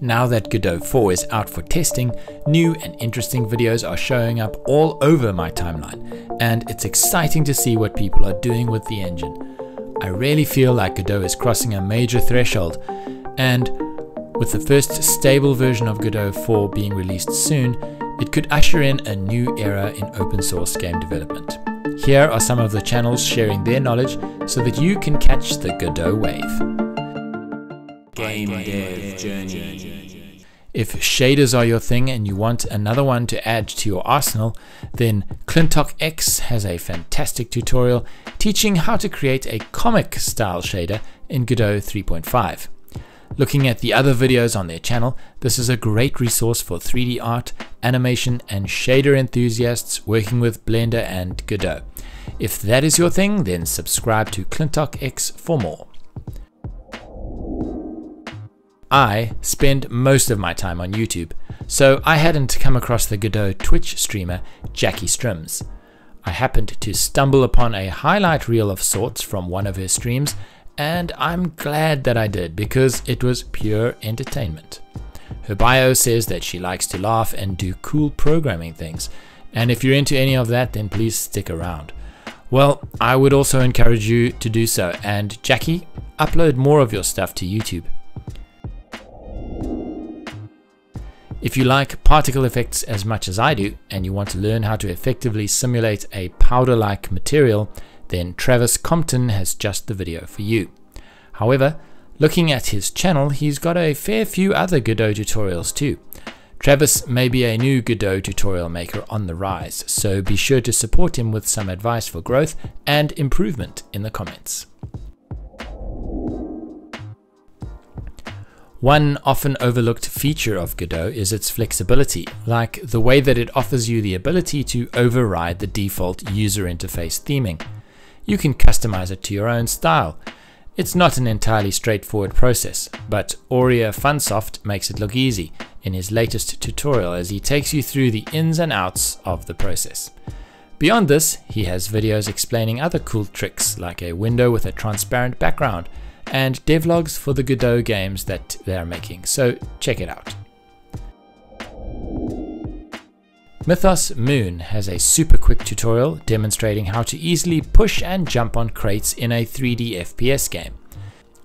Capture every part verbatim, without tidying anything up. Now that Godot four is out for testing, new and interesting videos are showing up all over my timeline, and it's exciting to see what people are doing with the engine. I really feel like Godot is crossing a major threshold, and with the first stable version of Godot four being released soon, it could usher in a new era in open source game development. Here are some of the channels sharing their knowledge so that you can catch the Godot wave. Game Dev Journey. If shaders are your thing and you want another one to add to your arsenal, then ClintockX has a fantastic tutorial teaching how to create a comic style shader in Godot three point five. Looking at the other videos on their channel, this is a great resource for three D art, animation and shader enthusiasts working with Blender and Godot. If that is your thing, then subscribe to ClintockX for more. I spend most of my time on YouTube, so I hadn't come across the Godot Twitch streamer Jackie Strims. I happened to stumble upon a highlight reel of sorts from one of her streams, and I'm glad that I did because it was pure entertainment. Her bio says that she likes to laugh and do cool programming things, and if you're into any of that, then please stick around. Well, I would also encourage you to do so, and Jackie, upload more of your stuff to YouTube. If you like particle effects as much as I do, and you want to learn how to effectively simulate a powder-like material, then Travis Compton has just the video for you. However, looking at his channel, he's got a fair few other Godot tutorials too. Travis may be a new Godot tutorial maker on the rise, so be sure to support him with some advice for growth and improvement in the comments. One often overlooked feature of Godot is its flexibility, like the way that it offers you the ability to override the default user interface theming. You can customize it to your own style. It's not an entirely straightforward process, but Aurea Funsoft makes it look easy in his latest tutorial as he takes you through the ins and outs of the process. Beyond this, he has videos explaining other cool tricks like a window with a transparent background, and devlogs for the Godot games that they are making, so check it out. Mythos Moon has a super quick tutorial demonstrating how to easily push and jump on crates in a three D F P S game.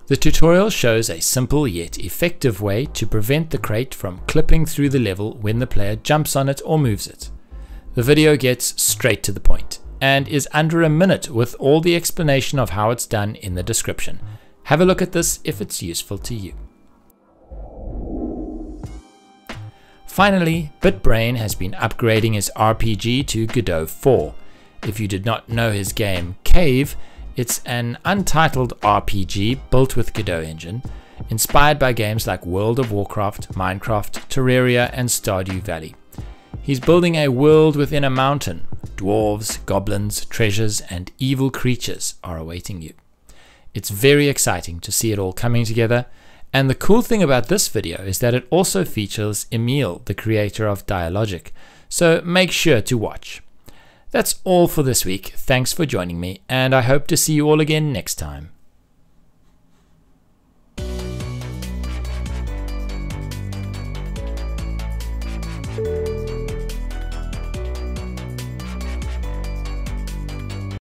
The tutorial shows a simple yet effective way to prevent the crate from clipping through the level when the player jumps on it or moves it. The video gets straight to the point and is under a minute with all the explanation of how it's done in the description. Have a look at this if it's useful to you. Finally, BitBrain has been upgrading his R P G to Godot four. If you did not know his game Cave, it's an untitled R P G built with Godot engine, inspired by games like World of Warcraft, Minecraft, Terraria and Stardew Valley. He's building a world within a mountain. Dwarves, goblins, treasures and evil creatures are awaiting you. It's very exciting to see it all coming together, and the cool thing about this video is that it also features Emil, the creator of Dialogic, so make sure to watch. That's all for this week, thanks for joining me, and I hope to see you all again next time.